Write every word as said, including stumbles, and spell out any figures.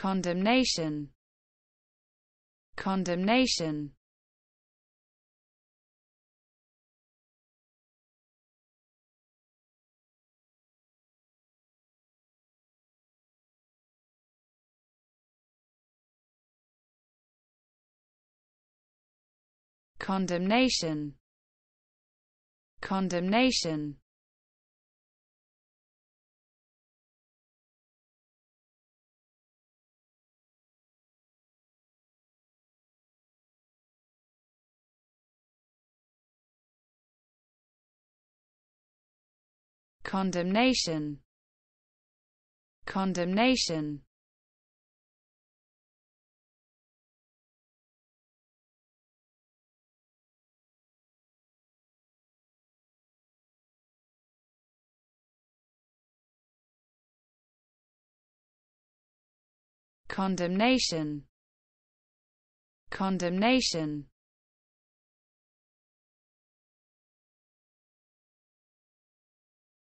condemnation, condemnation, condemnation, condemnation, condemnation, condemnation, condemnation, condemnation,